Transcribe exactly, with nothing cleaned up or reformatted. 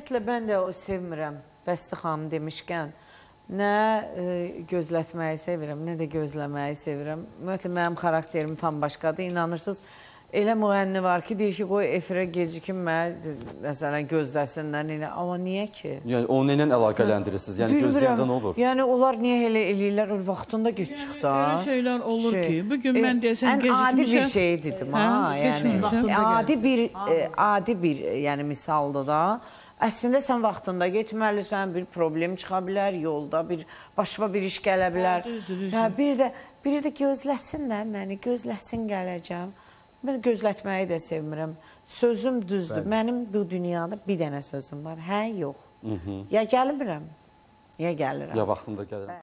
Ümumiyyətlə, mən də o sevmirəm, Bəsti xanım demişkən, nə gözlətməyi sevirəm, nə də gözləməyi sevirəm. Ümumiyyətlə, mənim xarakterim tam başqadır, inanırsınız. Elə müğənni var ki, deyir ki, qoy efirə gecikim, məsələn, gözləsinlər, amma niyə ki? Yəni, onu ilə əlaqələndirirsiniz, yəni gözləyəndə nə olur? Yəni, onlar niyə elə eləyirlər, o vaxtında get çıxdı, ha? Yəni, belə şeylər olur ki, bugün mən deyəsən, gecikmişəm. Ən adi bir şey dedim, ha? Adi bir, yəni, misaldır da. Əslində, sən vaxtında getməlisən, bir problem çıxa bilər, yolda başıma bir iş gələ bilər. Biri də gözləsin də məni, gözləsin gələcəm. Mən gözlətməyi də sevmirəm. Sözüm düzdür. Mənim bu dünyada bir dənə sözüm var. Hə, yox. Ya gəlmirəm, ya gəlirəm. Ya vaxtında gəlirəm.